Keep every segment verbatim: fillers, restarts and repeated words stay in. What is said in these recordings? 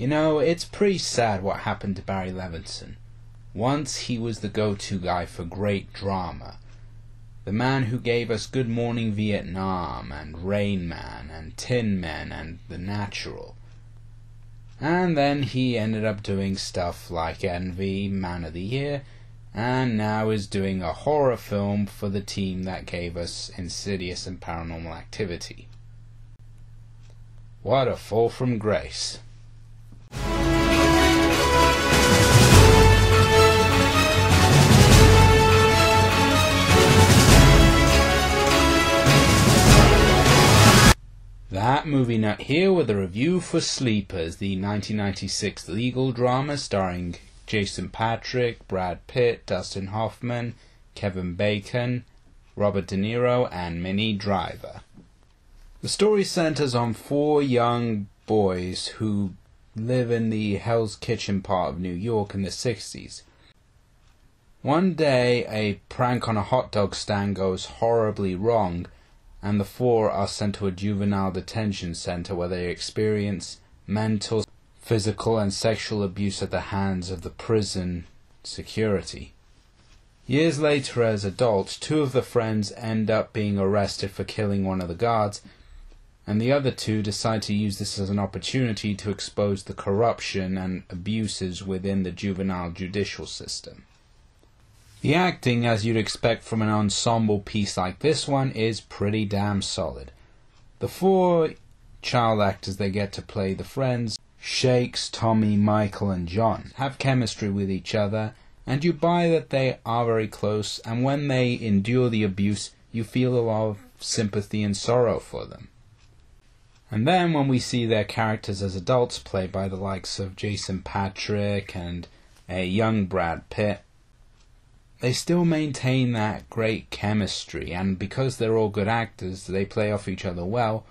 You know, it's pretty sad what happened to Barry Levinson. Once he was the go-to guy for great drama. The man who gave us Good Morning Vietnam and Rain Man and Tin Men and The Natural. And then he ended up doing stuff like Envy, Man of the Year, and now is doing a horror film for the team that gave us Insidious and Paranormal Activity. What a fall from grace. That Movie Nut here with a review for Sleepers, the nineteen ninety-six legal drama starring Jason Patric, Brad Pitt, Dustin Hoffman, Kevin Bacon, Robert De Niro, and Minnie Driver. The story centers on four young boys who live in the Hell's Kitchen part of New York in the sixties. One day, a prank on a hot dog stand goes horribly wrong, and the four are sent to a juvenile detention center where they experience mental, physical, and sexual abuse at the hands of the prison security. Years later, as adults, two of the friends end up being arrested for killing one of the guards, and the other two decide to use this as an opportunity to expose the corruption and abuses within the juvenile judicial system. The acting, as you'd expect from an ensemble piece like this one, is pretty damn solid. The four child actors they get to play the friends, Shakes, Tommy, Michael and John, have chemistry with each other, and you buy that they are very close, and when they endure the abuse, you feel a lot of sympathy and sorrow for them. And then when we see their characters as adults, played by the likes of Jason Patric and a young Brad Pitt, they still maintain that great chemistry, and because they're all good actors, they play off each other well,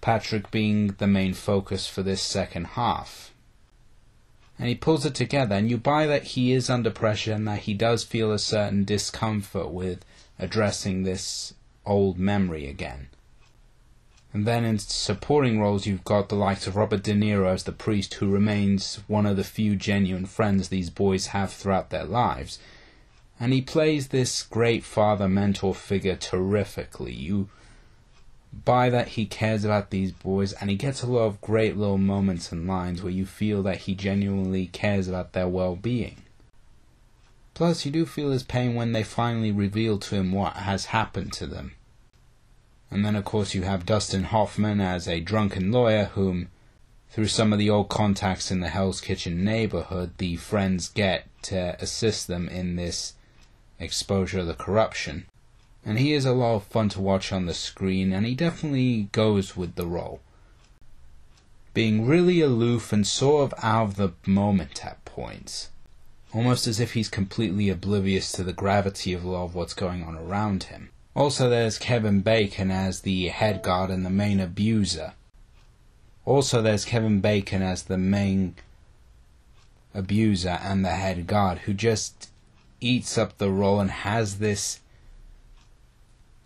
Patric being the main focus for this second half. And he pulls it together, and you buy that he is under pressure and that he does feel a certain discomfort with addressing this old memory again. And then in supporting roles, you've got the likes of Robert De Niro as the priest, who remains one of the few genuine friends these boys have throughout their lives. And he plays this great father-mentor figure terrifically. You buy that he cares about these boys, and he gets a lot of great little moments and lines where you feel that he genuinely cares about their well-being. Plus, you do feel his pain when they finally reveal to him what has happened to them. And then, of course, you have Dustin Hoffman as a drunken lawyer whom, through some of the old contacts in the Hell's Kitchen neighborhood, the friends get to assist them in this exposure of the corruption. And he is a lot of fun to watch on the screen, and he definitely goes with the role, being really aloof and sort of out of the moment at points, almost as if he's completely oblivious to the gravity of a lot of what's going on around him. Also, there's Kevin Bacon as the head guard and the main abuser. Also, there's Kevin Bacon as the main abuser and the head guard, who just eats up the role and has this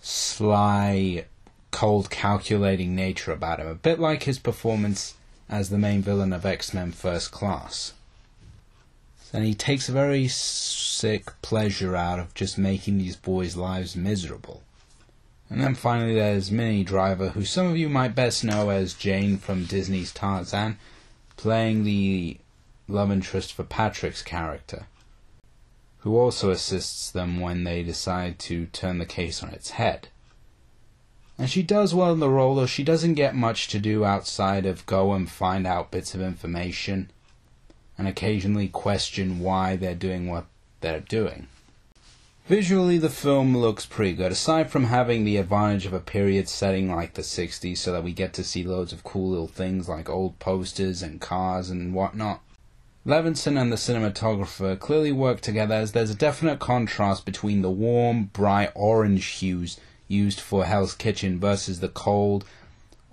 sly, cold, calculating nature about him, a bit like his performance as the main villain of X-Men First Class. And he takes a very sick pleasure out of just making these boys' lives miserable. And then finally there's Minnie Driver, who some of you might best know as Jane from Disney's Tarzan, playing the love interest for Patric's character, who also assists them when they decide to turn the case on its head. And she does well in the role, though she doesn't get much to do outside of go and find out bits of information and occasionally question why they're doing what they're doing. Visually, the film looks pretty good, aside from having the advantage of a period setting like the sixties, so that we get to see loads of cool little things like old posters and cars and whatnot. Levinson and the cinematographer clearly work together, as there's a definite contrast between the warm, bright orange hues used for Hell's Kitchen versus the cold,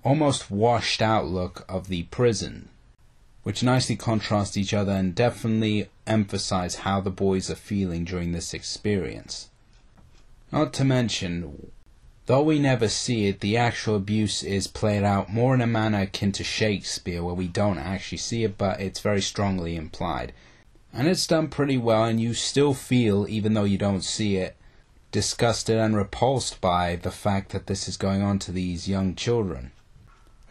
almost washed out look of the prison, which nicely contrast each other and definitely emphasize how the boys are feeling during this experience. Not to mention, Though we never see it, the actual abuse is played out more in a manner akin to Shakespeare, where we don't actually see it, but it's very strongly implied. And it's done pretty well, and you still feel, even though you don't see it, disgusted and repulsed by the fact that this is going on to these young children.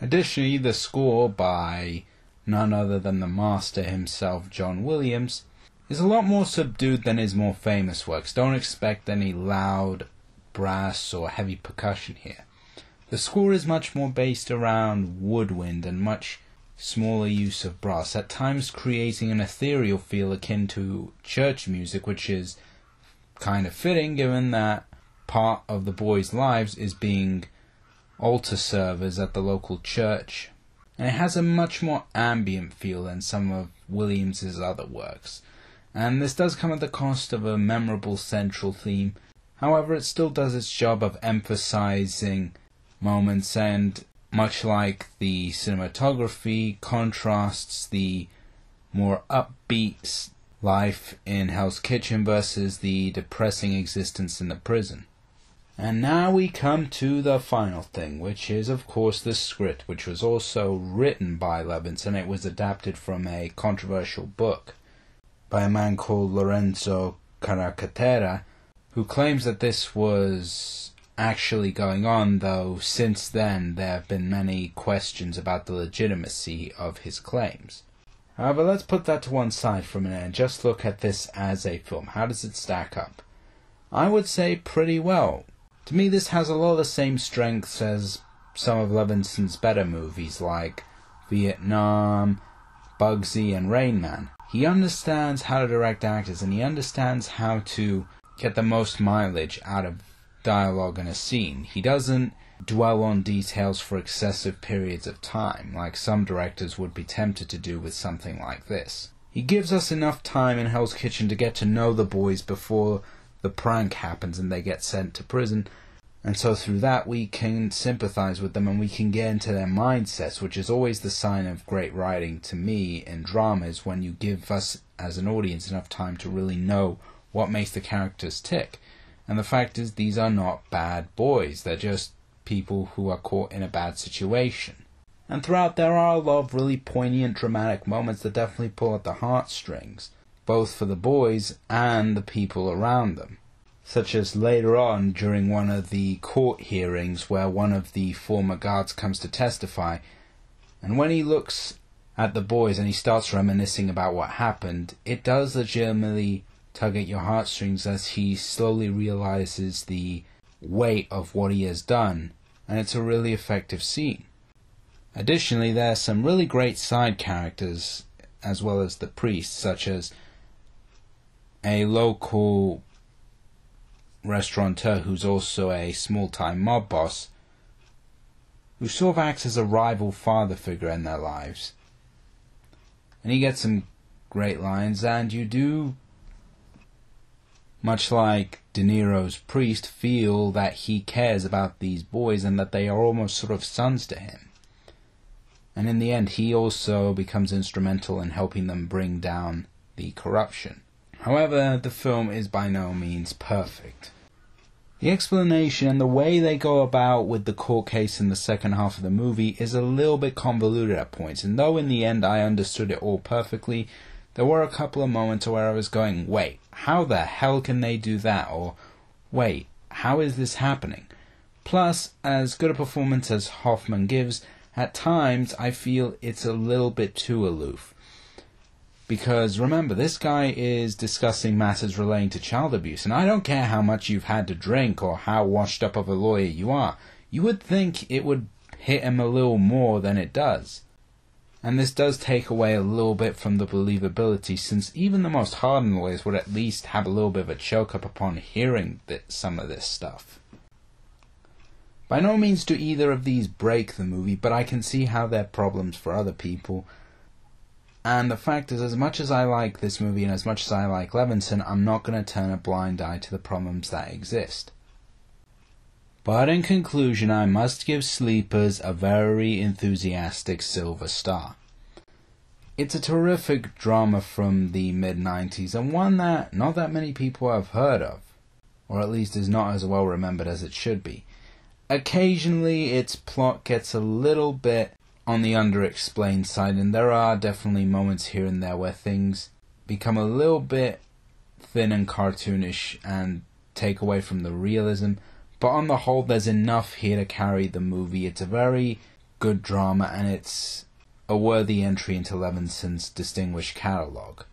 Additionally, the score by none other than the master himself, John Williams, is a lot more subdued than his more famous works. Don't expect any loud brass or heavy percussion here. The score is much more based around woodwind and much smaller use of brass, at times creating an ethereal feel akin to church music, which is kind of fitting given that part of the boys' lives is being altar servers at the local church. And it has a much more ambient feel than some of Williams's other works. And this does come at the cost of a memorable central theme. However, it still does its job of emphasizing moments, and much like the cinematography, contrasts the more upbeat life in Hell's Kitchen versus the depressing existence in the prison. And now we come to the final thing, which is of course the script, which was also written by Levinson. It was adapted from a controversial book by a man called Lorenzo Carcaterra, who claims that this was actually going on, though since then there have been many questions about the legitimacy of his claims. However, let's put that to one side for a minute and just look at this as a film. How does it stack up? I would say pretty well. To me, this has a lot of the same strengths as some of Levinson's better movies like Vietnam, Bugsy, and Rain Man. He understands how to direct actors, and he understands how to get the most mileage out of dialogue in a scene. He doesn't dwell on details for excessive periods of time, like some directors would be tempted to do with something like this. He gives us enough time in Hell's Kitchen to get to know the boys before the prank happens and they get sent to prison, and so through that we can sympathize with them and we can get into their mindsets, which is always the sign of great writing to me in dramas, when you give us as an audience enough time to really know what makes the characters tick. And the fact is, these are not bad boys, they're just people who are caught in a bad situation. And throughout there are a lot of really poignant dramatic moments that definitely pull at the heartstrings, both for the boys and the people around them. Such as later on during one of the court hearings where one of the former guards comes to testify, and when he looks at the boys and he starts reminiscing about what happened, it does legitimately tug at your heartstrings as he slowly realizes the weight of what he has done, and it's a really effective scene. Additionally, there are some really great side characters as well as the priest, such as a local restaurateur who's also a small-time mob boss, who sort of acts as a rival father figure in their lives. And he gets some great lines, and you do, much like De Niro's priest, feel that he cares about these boys and that they are almost sort of sons to him. And in the end, he also becomes instrumental in helping them bring down the corruption. However, the film is by no means perfect. The explanation and the way they go about with the court case in the second half of the movie is a little bit convoluted at points, and though in the end I understood it all perfectly, there were a couple of moments where I was going, wait, how the hell can they do that? Or, wait, how is this happening? Plus, as good a performance as Hoffman gives, at times I feel it's a little bit too aloof. Because remember, this guy is discussing matters relating to child abuse, and I don't care how much you've had to drink or how washed up of a lawyer you are. You would think it would hit him a little more than it does. And this does take away a little bit from the believability, since even the most hardened lawyers would at least have a little bit of a choke-up upon hearing that some of this stuff. By no means do either of these break the movie, but I can see how they're problems for other people. And the fact is, as much as I like this movie and as much as I like Levinson, I'm not going to turn a blind eye to the problems that exist. But in conclusion, I must give Sleepers a very enthusiastic silver star. It's a terrific drama from the mid nineties, and one that not that many people have heard of, or at least is not as well remembered as it should be. occasionally its plot gets a little bit on the underexplained side, and there are definitely moments here and there where things become a little bit thin and cartoonish and take away from the realism, but on the whole there's enough here to carry the movie. It's a very good drama, and it's a worthy entry into Levinson's distinguished catalogue.